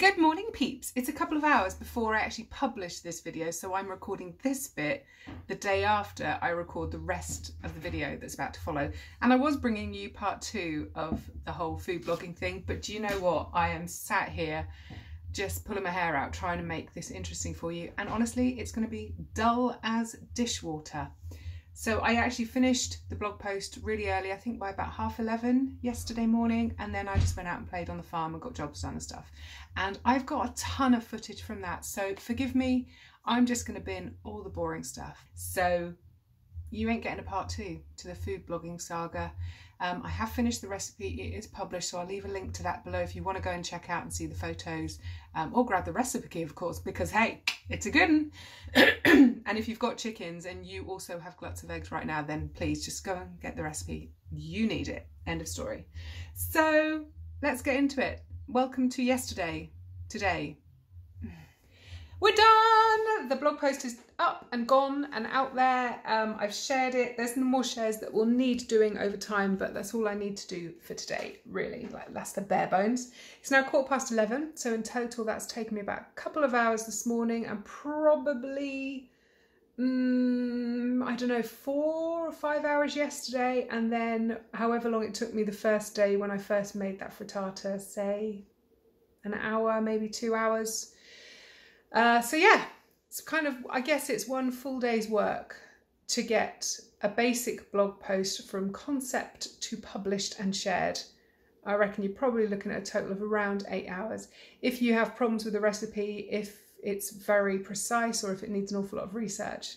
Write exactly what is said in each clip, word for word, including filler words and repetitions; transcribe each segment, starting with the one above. Good morning, peeps. It's a couple of hours before I actually publish this video, so I'm recording this bit the day after I record the rest of the video that's about to follow. And I was bringing you part two of the whole food blogging thing, but do you know what? I am sat here just pulling my hair out trying to make this interesting for you. And honestly, it's going to be dull as dishwater. So I actually finished the blog post really early, I think by about half eleven yesterday morning, and then I just went out and played on the farm and got jobs done and stuff. And I've got a ton of footage from that, so forgive me, I'm just going to bin all the boring stuff. So you ain't getting a part two to the food blogging saga. Um, I have finished the recipe, it is published, so I'll leave a link to that below if you want to go and check out and see the photos, um, or grab the recipe key, of course, because hey, it's a good one. And if you've got chickens and you also have gluts of eggs right now, then please just go and get the recipe. You need it. End of story. So let's get into it. Welcome to yesterday, today. We're done! The blog post is up and gone and out there. Um, I've shared it. There's more shares that we'll need doing over time, but that's all I need to do for today, really. Like, that's the bare bones. It's now quarter past eleven, so in total that's taken me about a couple of hours this morning and probably, um, I don't know, four or five hours yesterday, and then however long it took me the first day when I first made that frittata, say an hour, maybe two hours. Uh, so yeah, it's kind of, I guess it's one full day's work to get a basic blog post from concept to published and shared. I reckon you're probably looking at a total of around eight hours. If you have problems with the recipe, if it's very precise or if it needs an awful lot of research,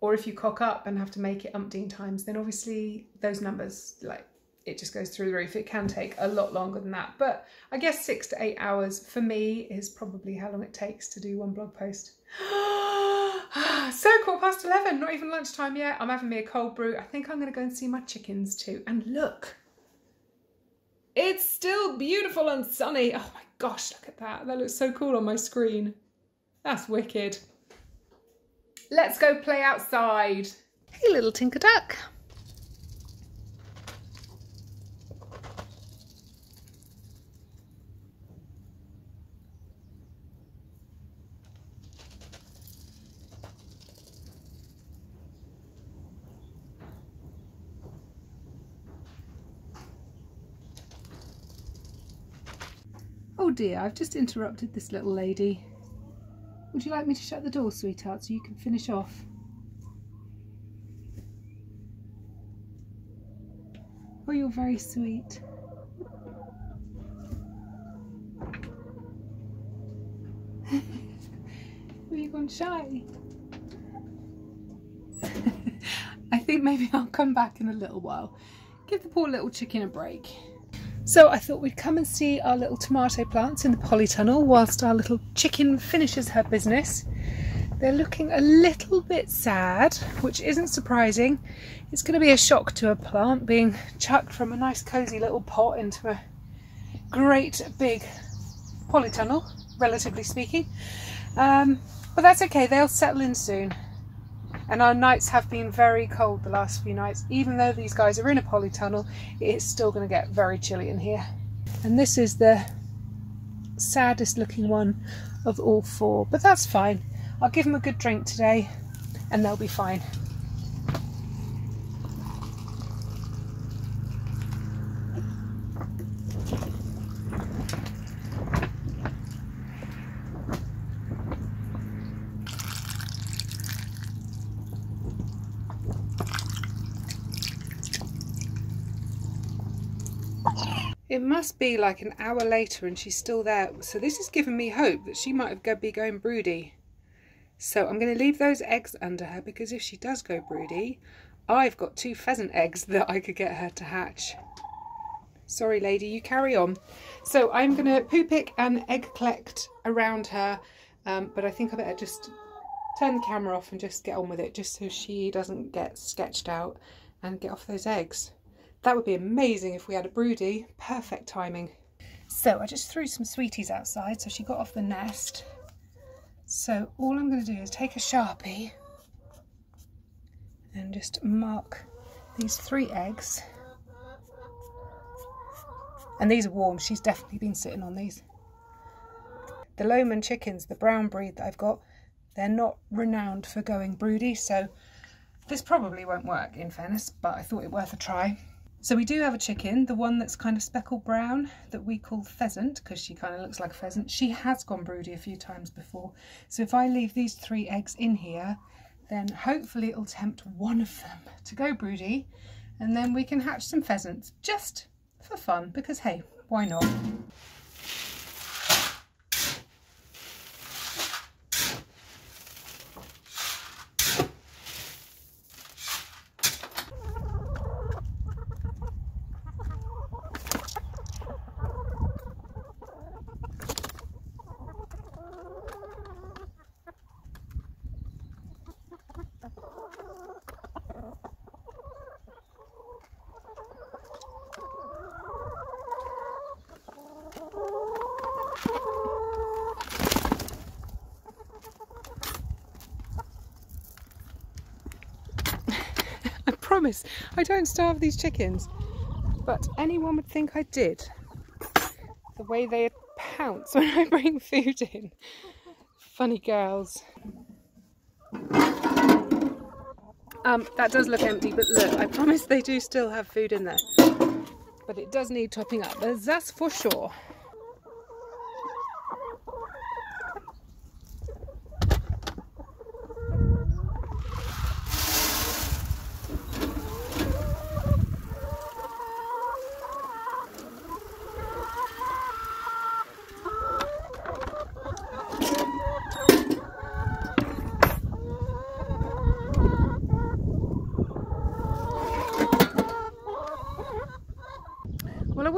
or if you cock up and have to make it umpteen times, then obviously those numbers, like, it just goes through the roof. It can take a lot longer than that, but I guess six to eight hours for me is probably how long it takes to do one blog post. So quarter past eleven, not even lunchtime yet. I'm having me a cold brew. I think I'm going to go and see my chickens too. And look, it's still beautiful and sunny. Oh my gosh, look at that. That looks so cool on my screen. That's wicked. Let's go play outside. Hey, little Tinker Duck. Oh dear, I've just interrupted this little lady. Would you like me to shut the door, sweetheart, so you can finish off? Oh, you're very sweet. Have you gone shy? I think maybe I'll come back in a little while. Give the poor little chicken a break. So I thought we'd come and see our little tomato plants in the polytunnel whilst our little chicken finishes her business. They're looking a little bit sad, which isn't surprising. It's going to be a shock to a plant being chucked from a nice cosy little pot into a great big polytunnel, relatively speaking. Um, but that's okay, they'll settle in soon. And our nights have been very cold the last few nights. Even though these guys are in a polytunnel, it's still going to get very chilly in here. And this is the saddest looking one of all four, but that's fine. I'll give them a good drink today and they'll be fine. It must be like an hour later and she's still there, so this has given me hope that she might be going broody. So I'm going to leave those eggs under her, because if she does go broody, I've got two pheasant eggs that I could get her to hatch. Sorry lady, you carry on. So I'm going to poo pick and egg collect around her, um, but I think I better just turn the camera off and just get on with it, just so she doesn't get sketched out and get off those eggs. That would be amazing if we had a broody. Perfect timing. So I just threw some sweeties outside, so she got off the nest. So all I'm going to do is take a Sharpie and just mark these three eggs. And these are warm. She's definitely been sitting on these. The Lohman chickens, the brown breed that I've got, they're not renowned for going broody, so this probably won't work in fairness, but I thought it worth a try. So we do have a chicken, the one that's kind of speckled brown that we call pheasant because she kind of looks like a pheasant. She has gone broody a few times before. So if I leave these three eggs in here, then hopefully it'll tempt one of them to go broody and then we can hatch some pheasants just for fun because hey, why not? I don't starve these chickens, but anyone would think I did. The way they pounce when I bring food in. Funny girls. Um, that does look empty, but look, I promise they do still have food in there. But it does need topping up, that's for sure.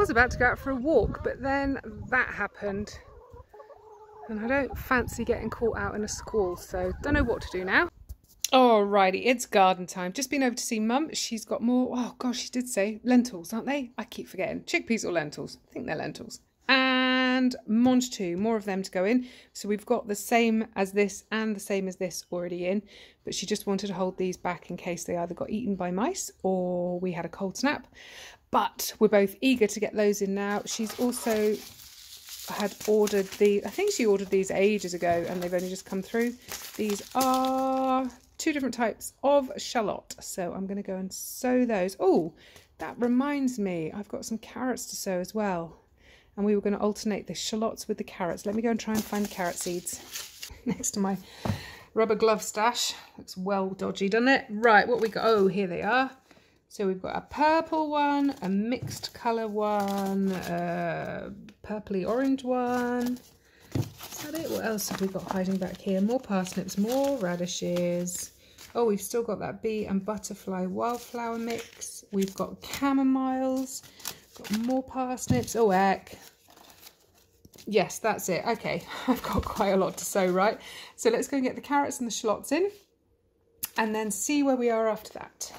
About to go out for a walk, but then that happened and I don't fancy getting caught out in a squall, so don't know what to do now. Alrighty, it's garden time. Just been over to see Mum. She's got more, oh gosh, she did say lentils, aren't they? I keep forgetting. Chickpeas or lentils. I think they're lentils. And mange too, more of them to go in. So we've got the same as this and the same as this already in, but she just wanted to hold these back in case they either got eaten by mice or we had a cold snap. But we're both eager to get those in now. She's also had ordered the, I think she ordered these ages ago and they've only just come through. These are two different types of shallot. So I'm going to go and sow those. Oh, that reminds me, I've got some carrots to sow as well. And we were going to alternate the shallots with the carrots. Let me go and try and find carrot seeds next to my rubber glove stash. Looks well dodgy, doesn't it? Right, what we got? Oh, here they are. So we've got a purple one, a mixed colour one, a purpley orange one. Is that it? What else have we got hiding back here? More parsnips, more radishes. Oh, we've still got that bee and butterfly wildflower mix. We've got chamomiles, got more parsnips. Oh, heck. Yes, that's it. Okay, I've got quite a lot to sow, right? So let's go and get the carrots and the shallots in and then see where we are after that.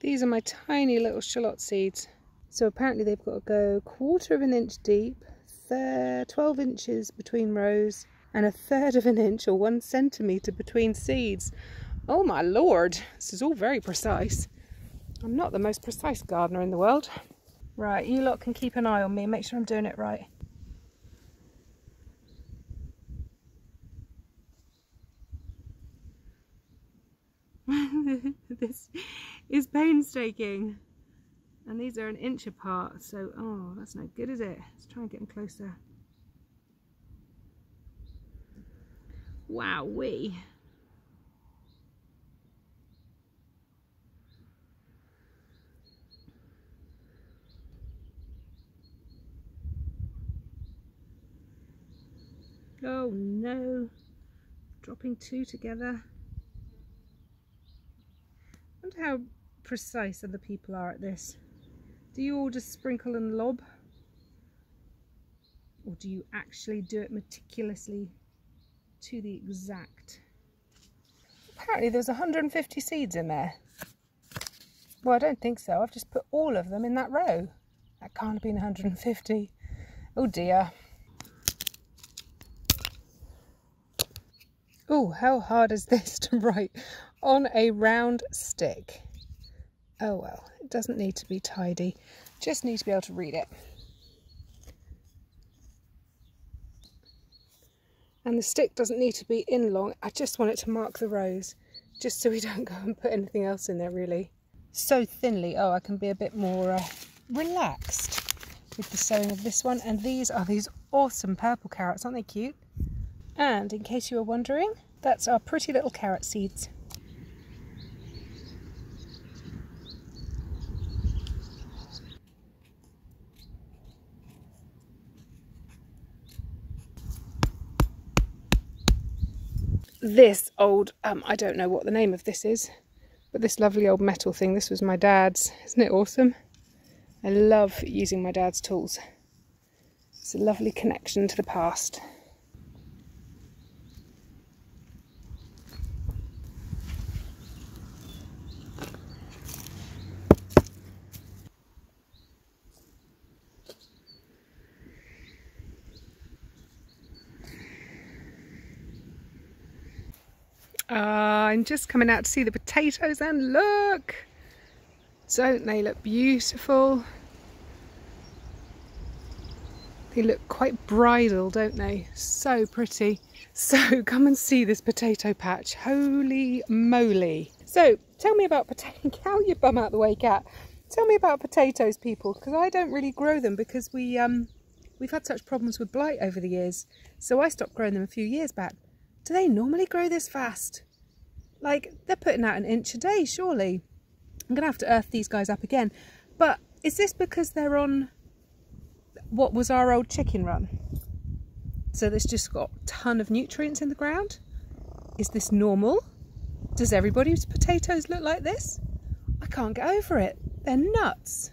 These are my tiny little shallot seeds. So apparently they've got to go quarter of an inch deep, twelve inches between rows, and a third of an inch or one centimetre between seeds. Oh my lord, this is all very precise. I'm not the most precise gardener in the world. Right, you lot can keep an eye on me and make sure I'm doing it right. This is painstaking. And these are an inch apart, so oh, that's no good, is it? Let's try and get them closer. Wowee. Oh no. Dropping two together. How precise other people are at this. Do you all just sprinkle and lob? Or do you actually do it meticulously to the exact? Apparently there's one hundred fifty seeds in there. Well, I don't think so. I've just put all of them in that row. That can't have been one hundred fifty. Oh dear. Oh, how hard is this to write on a round stick? Oh well, it doesn't need to be tidy. Just need to be able to read it. And the stick doesn't need to be in long. I just want it to mark the rows, just so we don't go and put anything else in there really. So thinly. Oh, I can be a bit more uh, relaxed with the sewing of this one. And these are these awesome purple carrots. Aren't they cute? And in case you were wondering, that's our pretty little carrot seeds. This old, um, I don't know what the name of this is, but this lovely old metal thing, this was my dad's. Isn't it awesome? I love using my dad's tools. It's a lovely connection to the past. Uh, I'm just coming out to see the potatoes, and look! Don't they look beautiful? They look quite bridal, don't they? So pretty. So come and see this potato patch. Holy moly. So tell me about potatoes. Out your bum out the way, cat. Tell me about potatoes, people, because I don't really grow them because we, um, we've had such problems with blight over the years. So I stopped growing them a few years back. Do they normally grow this fast? Like, they're putting out an inch a day, surely. I'm gonna have to earth these guys up again. But is this because they're on what was our old chicken run? So there's just got a ton of nutrients in the ground? Is this normal? Does everybody's potatoes look like this? I can't get over it. They're nuts.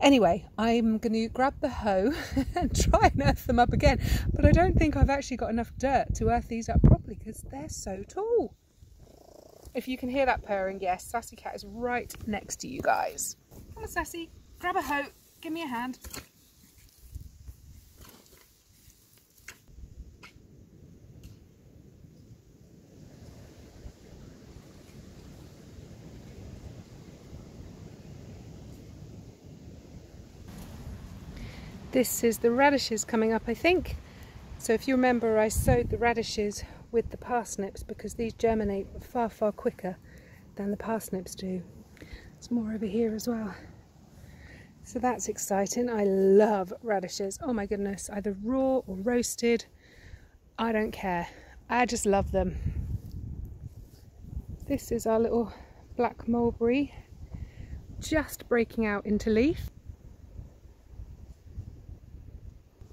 Anyway, I'm going to grab the hoe and try and earth them up again. But I don't think I've actually got enough dirt to earth these up properly because they're so tall. If you can hear that purring, yes, Sassy Cat is right next to you guys. Come on, Sassy, grab a hoe, give me a hand. This is the radishes coming up, I think. So if you remember, I sowed the radishes with the parsnips because these germinate far, far quicker than the parsnips do. There's more over here as well. So that's exciting. I love radishes. Oh my goodness, either raw or roasted. I don't care. I just love them. This is our little black mulberry just breaking out into leaf.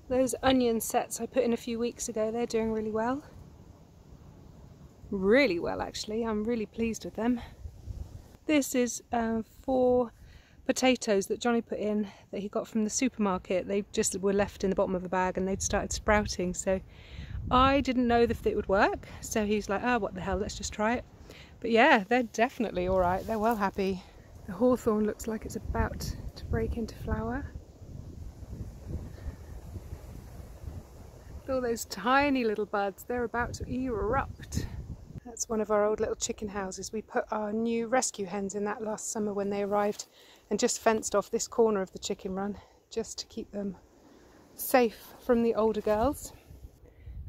Those onion sets I put in a few weeks ago, they're doing really well. Really well, actually. I'm really pleased with them. This is uh, four potatoes that Johnny put in that he got from the supermarket. They just were left in the bottom of a bag and they'd started sprouting. So I didn't know if it would work. So he's like, oh, what the hell, let's just try it. But yeah, they're definitely all right. They're well happy. The hawthorn looks like it's about to break into flower. All those tiny little buds, they're about to erupt. That's one of our old little chicken houses. We put our new rescue hens in that last summer when they arrived and just fenced off this corner of the chicken run just to keep them safe from the older girls.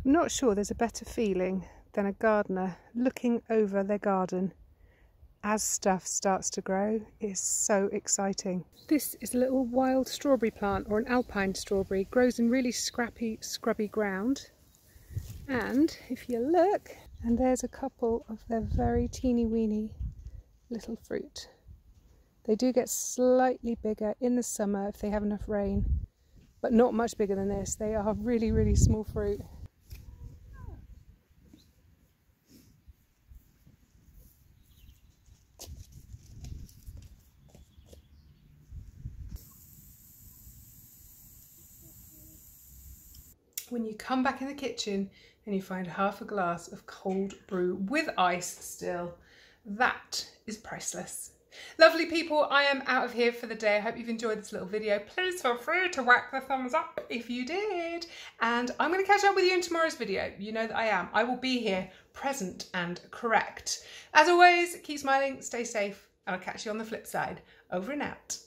I'm not sure there's a better feeling than a gardener looking over their garden as stuff starts to grow. It is so exciting. This is a little wild strawberry plant, or an alpine strawberry. It grows in really scrappy, scrubby ground. And if you look, and there's a couple of their very teeny weeny little fruit. They do get slightly bigger in the summer if they have enough rain, but not much bigger than this. They are really, really small fruit. when you come back in the kitchen and you find half a glass of cold brew with ice still. That is priceless. Lovely people, I am out of here for the day. I hope you've enjoyed this little video. Please feel free to whack the thumbs up if you did. And I'm going to catch up with you in tomorrow's video. You know that I am. I will be here, present and correct. As always, keep smiling, stay safe, and I'll catch you on the flip side. Over and out.